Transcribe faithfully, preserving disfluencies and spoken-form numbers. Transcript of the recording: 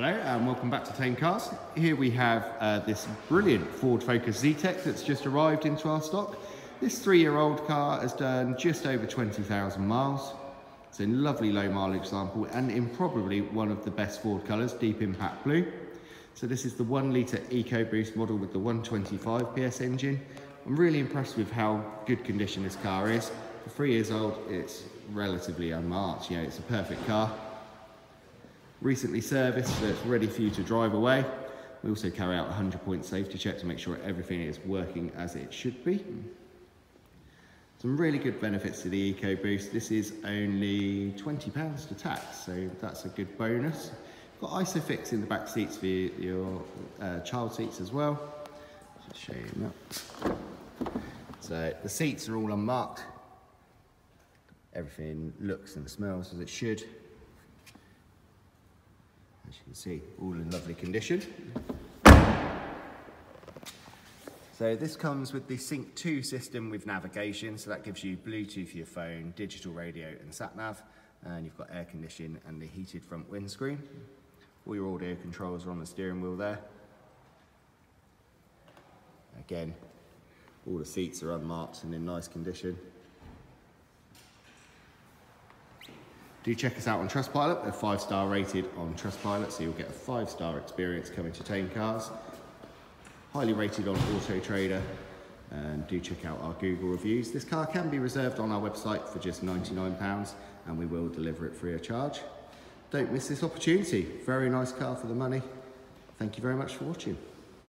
Hello and welcome back to Thame Cars. Here we have uh, this brilliant Ford Focus Zetec that's just arrived into our stock. This three-year-old car has done just over twenty thousand miles. It's a lovely low mileage sample and in probably one of the best Ford colours, Deep Impact Blue. So this is the one litre EcoBoost model with the one twenty-five P S engine. I'm really impressed with how good condition this car is. For three years old, it's relatively unmarked. You know, it's a perfect car. Recently serviced, so it's ready for you to drive away. We also carry out a one hundred point safety check to make sure everything is working as it should be. Some really good benefits to the EcoBoost. This is only twenty pounds to tax, so that's a good bonus. Got ISOFIX in the back seats for your uh, child seats as well. Just show you that. So the seats are all unmarked. Everything looks and smells as it should. As you can see, all in lovely condition. So this comes with the sync two system with navigation, so that gives you Bluetooth for your phone, digital radio and sat-nav, and you've got air conditioning and the heated front windscreen. All your audio controls are on the steering wheel there. Again, all the seats are unmarked and in nice condition. Do check us out on Trustpilot. They're five-star rated on Trustpilot, so you'll get a five-star experience coming to Thame Cars. Highly rated on Auto Trader, and do check out our Google reviews. This car can be reserved on our website for just ninety-nine pounds, and we will deliver it free of charge. Don't miss this opportunity. Very nice car for the money. Thank you very much for watching.